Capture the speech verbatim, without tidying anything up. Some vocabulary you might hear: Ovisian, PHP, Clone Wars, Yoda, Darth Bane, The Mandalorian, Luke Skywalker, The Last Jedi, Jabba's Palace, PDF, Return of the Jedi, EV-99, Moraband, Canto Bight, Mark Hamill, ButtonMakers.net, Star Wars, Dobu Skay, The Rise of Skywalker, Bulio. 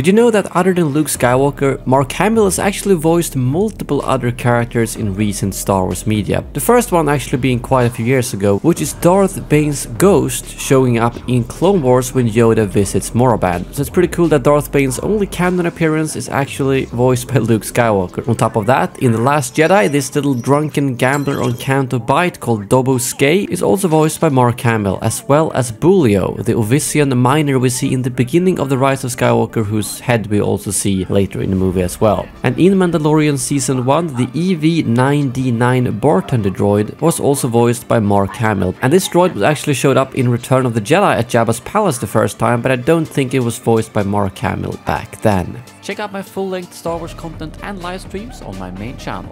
Did you know that other than Luke Skywalker, Mark Hamill has actually voiced multiple other characters in recent Star Wars media? The first one actually being quite a few years ago, which is Darth Bane's ghost showing up in Clone Wars when Yoda visits Moraband. So it's pretty cool that Darth Bane's only canon appearance is actually voiced by Luke Skywalker. On top of that, in The Last Jedi, this little drunken gambler on Canto Bight called Dobu Skay is also voiced by Mark Hamill, as well as Bulio, the Ovisian miner we see in the beginning of The Rise of Skywalker, whose head we also see later in the movie as well. And in Mandalorian Season one, the E V ninety-nine bartender droid was also voiced by Mark Hamill. And this droid was actually showed up in Return of the Jedi at Jabba's Palace the first time, but I don't think it was voiced by Mark Hamill back then. Check out my full-length Star Wars content and live streams on my main channel.